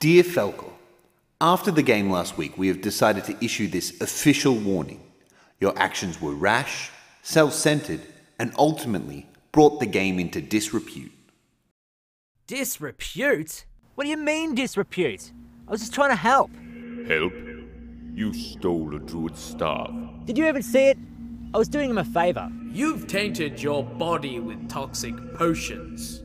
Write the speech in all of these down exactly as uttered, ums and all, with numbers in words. Dear Falco, after the game last week, we have decided to issue this official warning. Your actions were rash, self-centered, and ultimately brought the game into disrepute. Disrepute? What do you mean, disrepute? I was just trying to help. Help? You stole a druid's staff. Did you even see it? I was doing him a favor. You've tainted your body with toxic potions.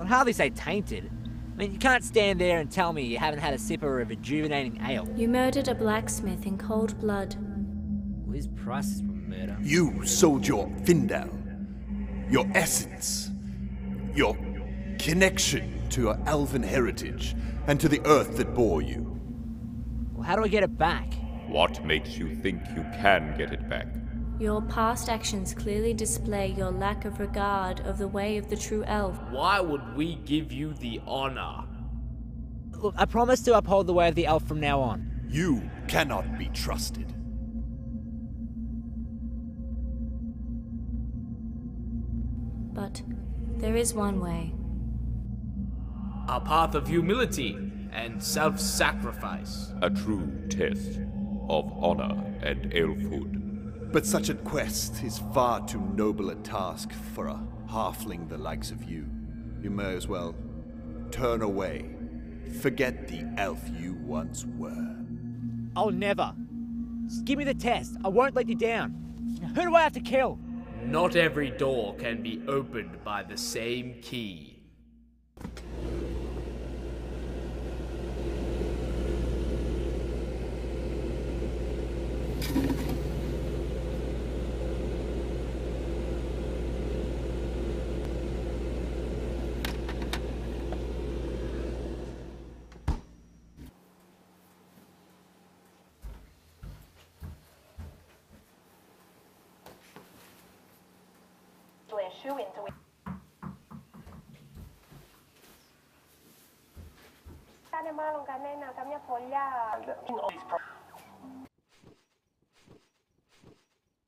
I'd hardly say tainted. I mean, you can't stand there and tell me you haven't had a sipper of rejuvenating ale. You murdered a blacksmith in cold blood. Liz Price's murder. You sold your Findal, your essence, your connection to your elven heritage, and to the earth that bore you. Well, how do I get it back? What makes you think you can get it back? Your past actions clearly display your lack of regard of the way of the true elf. Why would we give you the honor? Look, I promise to uphold the way of the elf from now on. You cannot be trusted. But there is one way. A path of humility and self-sacrifice. A true test of honor and elfhood. But such a quest is far too noble a task for a halfling the likes of you. You may as well turn away. Forget the elf you once were. I'll never. Just give me the test. I won't let you down. Who do I have to kill? Not every door can be opened by the same key.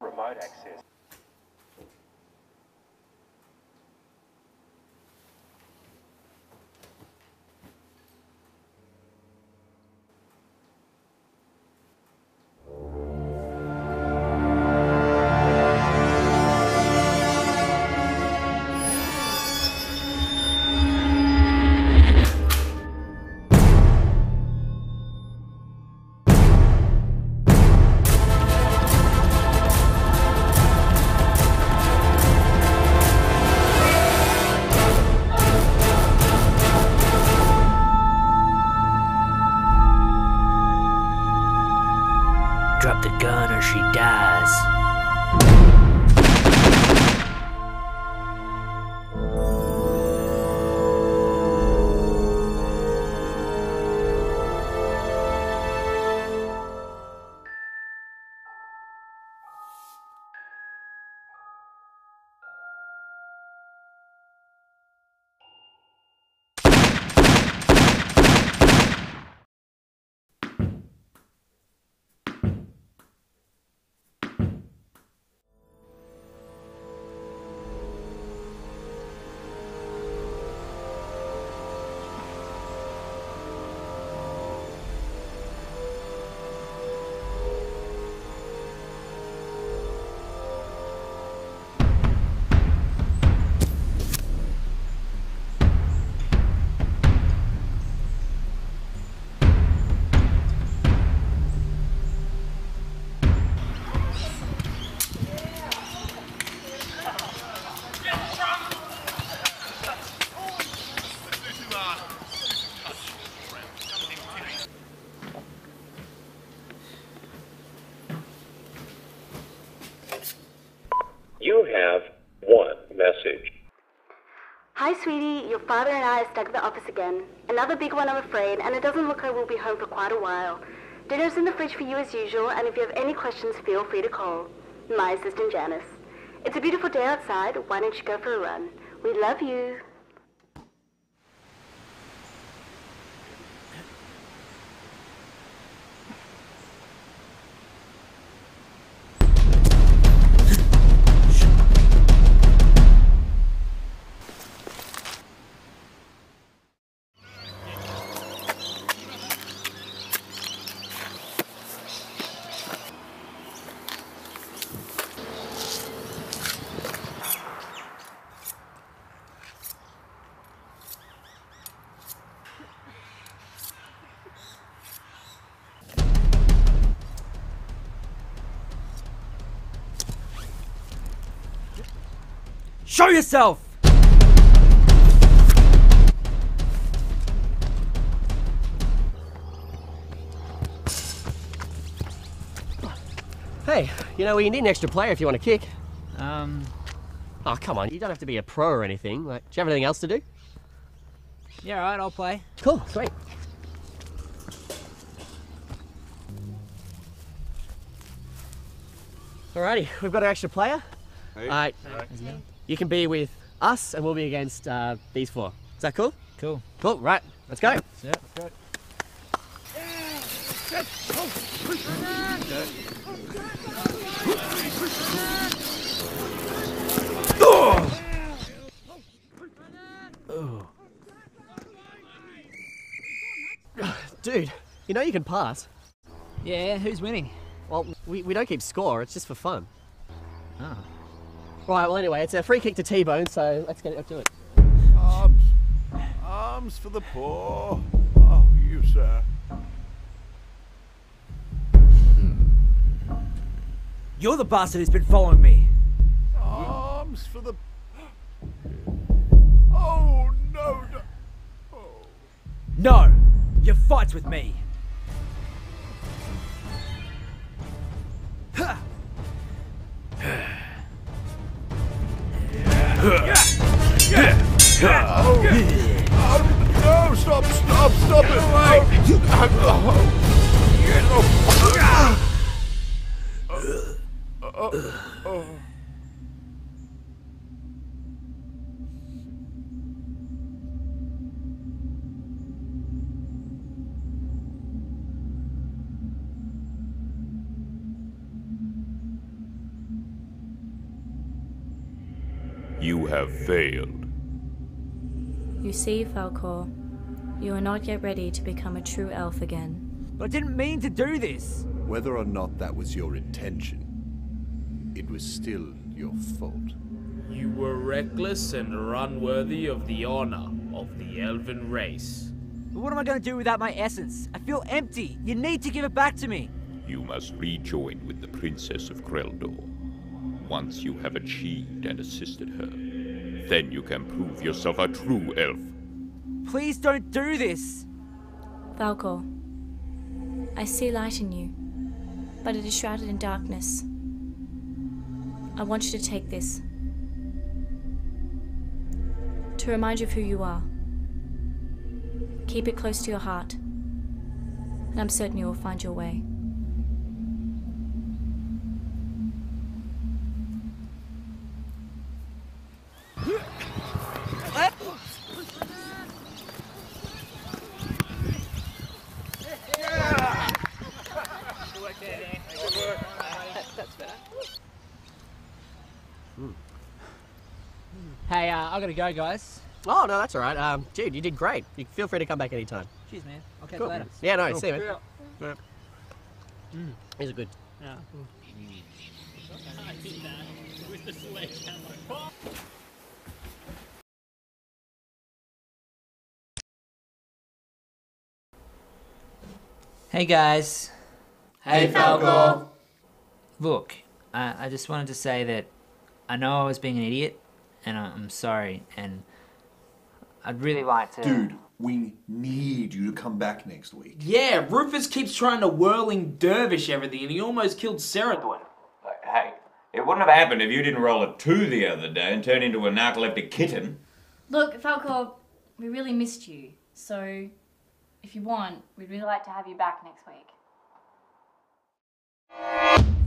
Remote access. Drop the gun or she dies. Hi, sweetie. Your father and I are stuck at the office again. Another big one, I'm afraid, and it doesn't look like we'll be home for quite a while. Dinner's in the fridge for you as usual, and if you have any questions, feel free to call. My assistant, Janice. It's a beautiful day outside. Why don't you go for a run? We love you. Show yourself! Hey, you know, you need an extra player if you want to kick. Um... Oh, come on, you don't have to be a pro or anything. Like, do you have anything else to do? Yeah, alright, I'll play. Cool, sweet. Alrighty, we've got an extra player. Hey. Alright, right. You can be with us and we'll be against uh, these four. Is that cool? Cool. Cool, right, let's go. Yeah, let's go. Dude, you know you can pass. Yeah, who's winning? Well, we, we don't keep score, it's just for fun. Oh. Right, well anyway, it's a free kick to T-Bone, so let's get up to it. Arms, arms for the poor. Oh, you sir. You're the bastard who's been following me. Arms for the... Oh, no, no. Oh. No, you fight with me. Ha! Oh, no, stop, stop, stop it. Oh. Oh, oh. You have failed. You see, Falcore, you are not yet ready to become a true elf again. But I didn't mean to do this! Whether or not that was your intention, it was still your fault. You were reckless and are unworthy of the honor of the elven race. But what am I going to do without my essence? I feel empty. You need to give it back to me. You must rejoin with the Princess of Kreldor. Once you have achieved and assisted her, then you can prove yourself a true elf. Please don't do this! Falco, I see light in you, but it is shrouded in darkness. I want you to take this, to remind you of who you are. Keep it close to your heart, and I'm certain you will find your way. Hey, uh, I gotta go, guys. Oh, no, that's all right. Um, dude, you did great. You feel free to come back anytime. Cheers, man. I'll catch you later. Yeah, no, cool. See you, man. Yeah. Mm. These are good. Yeah. Mm. Hey, guys. Hey, Falco. Look, I, I just wanted to say that I know I was being an idiot, and I'm sorry, and I'd really like to... Dude, we need you to come back next week. Yeah, Rufus keeps trying to whirling dervish everything, and he almost killed Serethwyn. Hey, it wouldn't have happened if you didn't roll a two the other day and turn into a narcoleptic kitten. Look, Falco, we really missed you, so if you want, we'd really like to have you back next week.